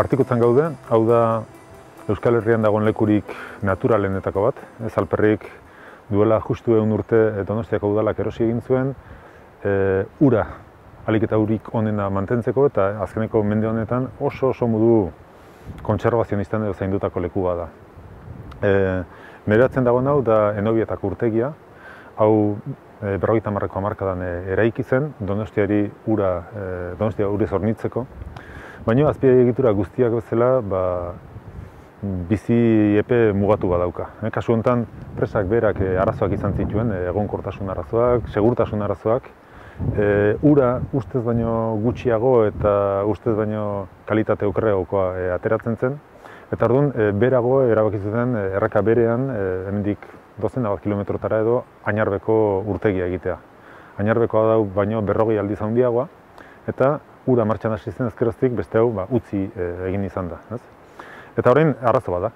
Artikutzen gaude, hau da Euskal Herrian dagoen lekurik naturalenetako bat. Ez alperrik duela justu 100 urte Donostiako Udalak erosi egin zuen, ura alik eta urik onena mantentzeko eta azkeneko mende honetan oso modu kontserbazionistan edo zaindutako leku bada. Meratzen dagoen hau da Enobietako urtegia, hau 50-ko hamarkadan eraiki zen, Donostiari Donostia urez hornitzeko. Baina azpiegitura guztiak bezala bizi epe mugatu badauka. Kasu honetan presak berak arazoak izan zituen, egonkortasun arazoak, segurtasun arazoak, ura ustez baino gutxiago eta ustez baino kalitate okerregokoa ateratzen zen. Eta orduan, berago erabaki zuten erreka berean, hemendik 12 kilometrotara edo Ainarbeko urtegia egitea. Ainarbekoa da baino 40 aldiz handiagoa eta ura martxan hasi zen ezkeroztik beste hau utzi egin izan da. Eta orain arazo bada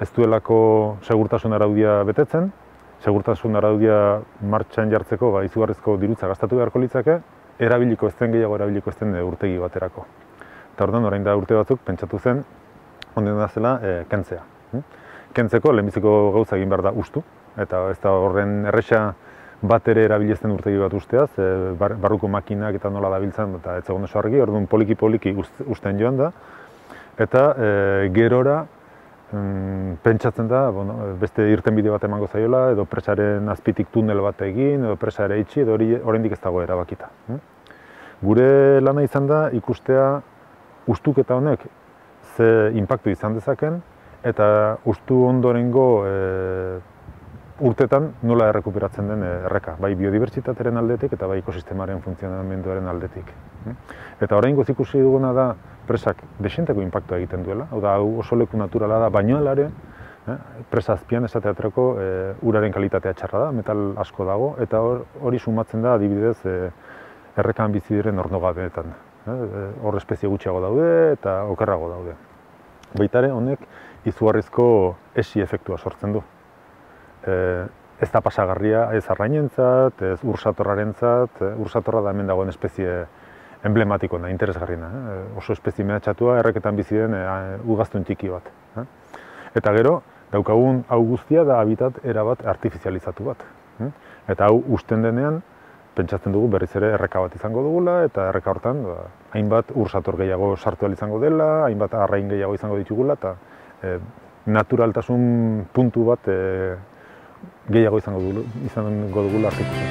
ez duelako segurtasun araudia betetzen, segurtasun araudia martxan jartzeko izugarrizko dirutza gastatu beharko litzake, gehiago erabiliko ezten urtegi baterako. Eta orduan orain da urte batzuk pentsatu zen, ondoren da zela kentzea. Kentzeko lehenbiziko gauza egin behar da ustu, eta ez da horren erresa bat ere erabiltzen urtegi bat usteaz, barruko makinak eta nola dabiltzen eta ez zegoen oso argi, orduan poliki-poliki usten joan da, eta gerora pentsatzen da beste irtenbide bat emango zaiola, edo presaren azpitik tunel bat egin, edo presare itxi, edo oraindik ez dago erabakita. Gure lana izan da ikustea ustuketa honek ze inpaktu izan dezaken, eta ustu ondorengo urtetan nola errekuperatzen den erreka, bai biodibertsitateren aldetik eta bai ekosistemaren funtzionamenduaren aldetik. Eta oraingoz ikusi duguna da presak desenteko inpaktua egiten duela, hau oso leku naturala da, baina alare presa azpian esateaterako uraren kalitatea txarra da, metal asko dago, eta hori sumatzen da adibidez errekan bizi diren ornogabeetan. Hor espezie gutxiago daude eta okerrago daude. Baitare honek izugarrizko esi efektua sortzen du. Ez da pasagarria ez arrainentzat, ez ursatorrarentzat, ursatorra da hemen dagoen espezie emblematikoena, interesgarriena. Oso espezie mehatxatua erreketan bizi den ugaztun txiki bat. Eta gero, daukagun hau guztia da habitat erabat artifizializatu bat. Eta hau usten denean, pentsatzen dugu berriz ere erreka bat izango dugula, eta erreka hortan hainbat ursator gehiago sartu ahal izango dela, hainbat arrain gehiago izango ditugula, eta naturaltasun puntu bat gehiago izango dugula Artikutzen.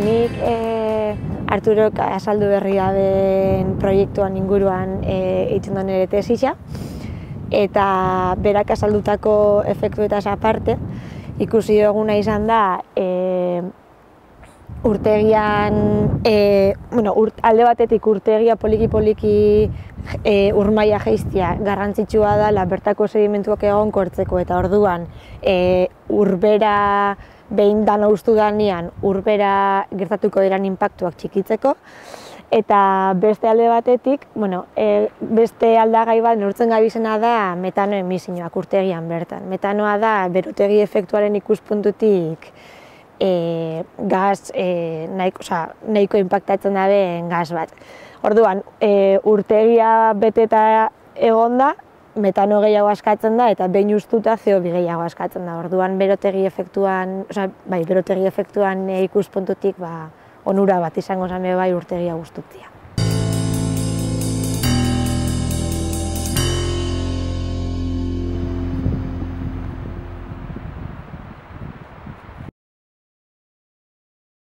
Nik Arturok azaldu berri daben proiektuan inguruan egiten da nire tesisa, eta berak azaldutako efektuetaz aparte, ikusi duguna izan da urtegian, alde batetik urtegia poliki-poliki urmaia jaistia garrantzitsua dela bertako sedimentuak egonkortzeko, eta orduan urbera behin dana ustu danean urbera gertatuko diren inpaktuak txikitzeko, eta beste alde batetik, beste aldagai bat neurtzen gabiltzena da metano emisioak urtegian bertan. Metanoa da berotegi efektuaren ikuspuntutik nahiko inpaktatzen daben gas bat. Orduan, urtegia beteta egon da, metano gehiago askatzen da, eta behin ustuta CO2 gehiago askatzen da. Orduan berotegi efektuan ikuspuntutik onura bat izango zame bai urtegia gustutzea.